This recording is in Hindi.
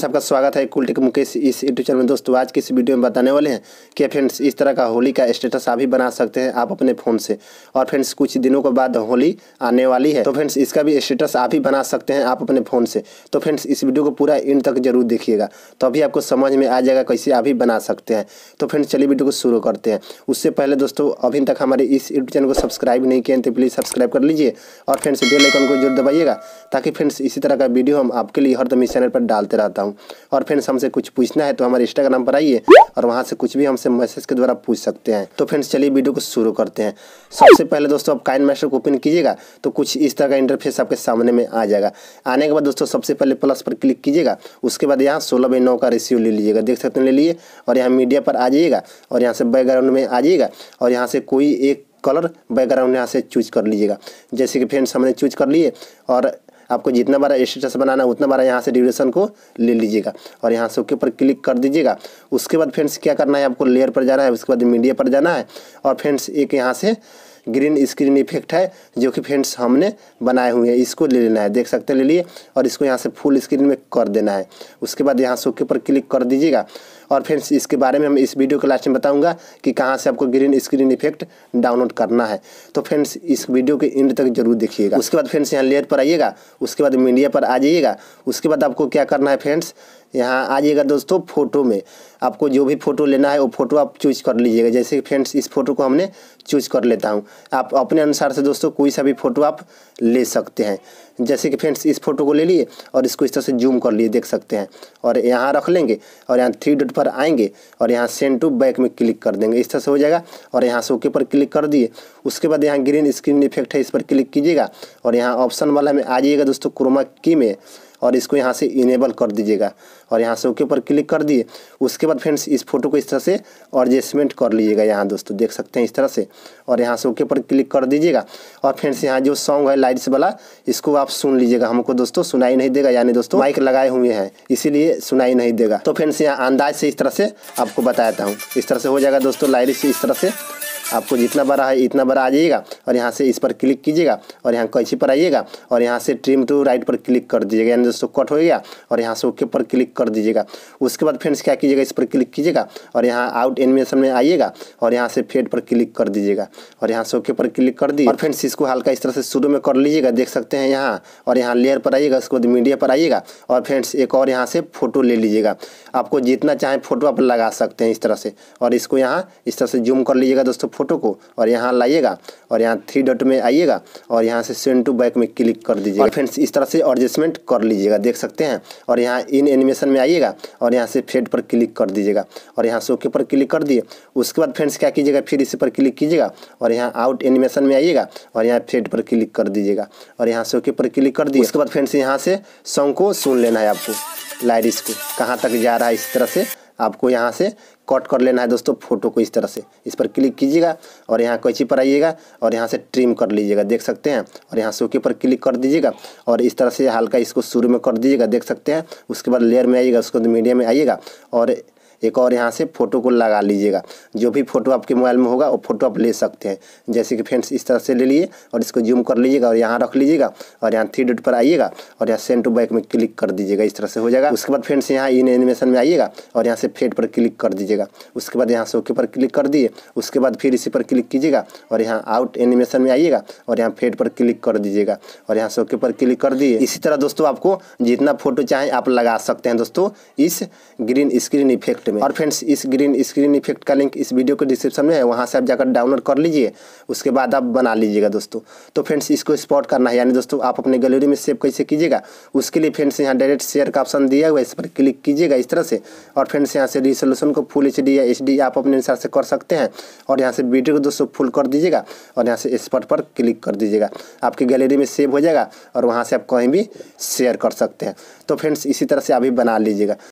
फ्रेंड्स आपका स्वागत है कूल टेक मुकेश इस यूट्यूब चैनल में। दोस्तों आज की इस वीडियो में बताने वाले हैं कि फ्रेंड्स इस तरह का होली का स्टेटस आप भी बना सकते हैं आप अपने फ़ोन से। और फ्रेंड्स कुछ दिनों के बाद होली आने वाली है तो फ्रेंड्स इसका भी स्टेटस आप ही बना सकते हैं आप अपने फ़ोन से। तो फ्रेंड्स इस वीडियो को पूरा एंड तक जरूर देखिएगा तो अभी आपको समझ में आ जाएगा कैसे आप ही बना सकते हैं। तो फ्रेंड्स चलिए वीडियो को शुरू करते हैं। उससे पहले दोस्तों अभी तक हमारे इस यूट्यूब चैनल को सब्सक्राइब नहीं किए तो प्लीज़ सब्सक्राइब कर लीजिए और फ्रेंड्स बेल आइकन को जरूर दबाइएगा ताकि फ्रेंड्स इसी तरह का वीडियो हम आपके लिए हरदम इस चैनल पर डालते रहता हूं। और फ्रेंड्स हमसे कुछ पूछना है तो हमारे इंस्टाग्राम पर आइए और वहां से कुछ भी हमसे मैसेज के द्वारा पूछ सकते हैं। तो फ्रेंड्स चलिए वीडियो को शुरू करते हैं। सबसे पहले दोस्तों आप काइनमास्टर को ओपन कीजिएगा तो कुछ इस तरह का इंटरफेस आपके सामने में आ जाएगा। आने के बाद दोस्तों सबसे पहले प्लस पर क्लिक कीजिएगा, उसके बाद यहाँ 16:9 का रेशियो ले लीजिएगा, देख सकते हैं ले लिए। और यहाँ मीडिया पर आ जाइएगा और यहाँ से बैकग्राउंड में आ जाइएगा और यहाँ से कोई एक कलर बैकग्राउंड यहाँ से चूज कर लीजिएगा। जैसे कि फ्रेंड्स हमने चूज कर लिए और आपको जितना बड़ा स्टेटस बनाना उतना बड़ा यहाँ से ड्यूरेशन को ले लीजिएगा और यहाँ से ओके पर क्लिक कर दीजिएगा। उसके बाद फ्रेंड्स क्या करना है, आपको लेयर पर जाना है, उसके बाद मीडिया पर जाना है और फ्रेंड्स एक यहाँ से ग्रीन स्क्रीन इफेक्ट है जो कि फ्रेंड्स हमने बनाए हुए हैं, इसको ले लेना है, देख सकते हैं ले लिए। और इसको यहाँ से फुल स्क्रीन में कर देना है, उसके बाद यहाँ से ओके पर क्लिक कर दीजिएगा। और फ्रेंड्स इसके बारे में हम इस वीडियो के लास्ट में बताऊंगा कि कहाँ से आपको ग्रीन स्क्रीन इफेक्ट डाउनलोड करना है। तो फ्रेंड्स इस वीडियो के एंड तक जरूर देखिएगा। उसके बाद फ्रेंड्स यहाँ लेयर पर आइएगा, उसके बाद मीडिया पर आ जाइएगा, उसके बाद आपको क्या करना है फ्रेंड्स यहाँ आ जाइएगा दोस्तों फोटो में। आपको जो भी फ़ोटो लेना है वो फ़ोटो आप चूज कर लीजिएगा। जैसे कि फ्रेंड्स इस फोटो को हमने चूज कर लेता हूँ, आप अपने अनुसार से दोस्तों कोई सा भी फ़ोटो आप ले सकते हैं। जैसे कि फ्रेंड्स इस फोटो को ले लिए और इसको इस तरह से जूम कर लिए, देख सकते हैं, और यहाँ रख लेंगे और यहाँ 3 डॉट पर आएंगे और यहाँ सेंड टू बैक में क्लिक कर देंगे, इस तरह से हो जाएगा। और यहाँ से ओके पर क्लिक कर दिए, उसके बाद यहाँ ग्रीन स्क्रीन इफेक्ट है, इस पर क्लिक कीजिएगा और यहाँ ऑप्शन वाला में आ जाइएगा दोस्तों क्रोमा की में और इसको यहाँ से इनेबल कर दीजिएगा और यहाँ से ओके पर क्लिक कर दिए। उसके बाद फ्रेंड्स इस फोटो को इस तरह से एडजस्टमेंट कर लीजिएगा, यहाँ दोस्तों देख सकते हैं इस तरह से, और यहाँ से ओके पर क्लिक कर दीजिएगा। और फ्रेंड्स यहाँ जो सॉन्ग है लाइट्स वाला इसको आप सुन लीजिएगा, हमको दोस्तों सुनाई नहीं देगा, यानी दोस्तों माइक लगाए हुए हैं इसीलिए सुनाई नहीं देगा। तो फ्रेंड्स यहाँ अंदाज से इस तरह से आपको बताता हूँ, इस तरह से हो जाएगा दोस्तों। लाइट्स इस तरह से आपको जितना बड़ा है इतना बड़ा आ जाइएगा और यहाँ से इस पर क्लिक कीजिएगा और यहाँ कैंची पर आइएगा और यहाँ से ट्रिम टू राइट पर क्लिक कर दीजिएगा, यानी दोस्तों कट हो गया। और यहाँ से ओके पर क्लिक कर दीजिएगा। उसके बाद फ्रेंड्स क्या कीजिएगा, इस पर क्लिक कीजिएगा और यहाँ आउट एनिमेशन में आइएगा और यहाँ से फेड पर क्लिक कर दीजिएगा और यहाँ से ओके पर क्लिक कर दीजिए। और फ्रेंड्स इसको हल्का इस तरह से शुरू में कर लीजिएगा, देख सकते हैं यहाँ, और यहाँ लेयर पर आइएगा, उसके बाद मीडिया पर आइएगा और फ्रेंड्स एक और यहाँ से फोटो ले लीजिएगा। आपको जितना चाहे फोटो आप लगा सकते हैं इस तरह से। और इसको यहाँ इस तरह से जूम कर लीजिएगा दोस्तों फोटो को और यहाँ लाइएगा और यहाँ 3 डॉट में आइएगा और यहाँ से सेंड टू बैक में क्लिक कर दीजिएगा। और फ्रेंड्स इस तरह से एडजस्टमेंट कर लीजिएगा, देख सकते हैं। और यहाँ इन एनिमेशन में आइएगा और यहाँ से फेड पर क्लिक कर दीजिएगा और यहाँ से ओके पर क्लिक कर दिए। उसके बाद फ्रेंड्स क्या कीजिएगा, फिर इस पर क्लिक कीजिएगा और यहाँ आउट एनिमेशन में आइएगा और यहाँ फेड पर क्लिक कर दीजिएगा और यहाँ से ओके पर क्लिक कर दिए। उसके बाद फ्रेंड्स यहाँ से सॉन्ग को सुन लेना है आपको, लाइरिक्स को कहाँ तक जा रहा है इस तरह से आपको यहाँ से कट कर लेना है दोस्तों फोटो को, इस तरह से इस पर क्लिक कीजिएगा और यहाँ कैंची पर आइएगा और यहाँ से ट्रिम कर लीजिएगा, देख सकते हैं। और यहाँ से ओके पर क्लिक कर दीजिएगा और इस तरह से हल्का इसको शुरू में कर दीजिएगा, देख सकते हैं। उसके बाद लेयर में आइएगा, उसके बाद मीडिया में आइएगा और एक और यहाँ से फ़ोटो को लगा लीजिएगा। जो भी फ़ोटो आपके मोबाइल में होगा वो फ़ोटो आप ले सकते हैं। जैसे कि फ्रेंड्स इस तरह से ले लिए और इसको जूम कर लीजिएगा और यहाँ रख लीजिएगा और यहाँ 3 डॉट पर आइएगा और यहाँ सेंड टू बैक में क्लिक कर दीजिएगा, इस तरह से हो जाएगा। उसके बाद फ्रेंड्स यहाँ इन एनिमेशन में आइएगा और यहाँ से फेड पर क्लिक कर दीजिएगा। उसके बाद यहाँ से ओके पर क्लिक कर दिए। उसके बाद फिर इसी पर क्लिक कीजिएगा और यहाँ आउट एनिमेशन में आइएगा और यहाँ फेड पर क्लिक कर दीजिएगा और यहाँ से ओके पर क्लिक कर दिए। इसी तरह दोस्तों आपको जितना फ़ोटो चाहें आप लगा सकते हैं दोस्तों इस ग्रीन स्क्रीन इफेक्ट। और फ्रेंड्स इस ग्रीन स्क्रीन इफेक्ट का लिंक इस वीडियो के डिस्क्रिप्शन में है, वहां से आप जाकर डाउनलोड कर लीजिए, उसके बाद आप बना लीजिएगा दोस्तों। तो फ्रेंड्स इसको स्पॉट करना है, यानी दोस्तों आप अपने गैलरी में सेव कैसे कीजिएगा, उसके लिए फ्रेंड्स यहां डायरेक्ट शेयर का ऑप्शन दिया हुआ है, इस पर क्लिक कीजिएगा इस तरह से। और फ्रेंड्स यहाँ से रिसोल्यूशन को फुल HD या HD आप अपने अनुसार से कर सकते हैं। और यहाँ से वीडियो को दोस्तों फुल कर दीजिएगा और यहाँ से स्पॉट पर क्लिक कर दीजिएगा, आपकी गैलरी में सेव हो जाएगा और वहाँ से आप कहीं भी शेयर कर सकते हैं। तो फ्रेंड्स इसी तरह से आप भी बना लीजिएगा।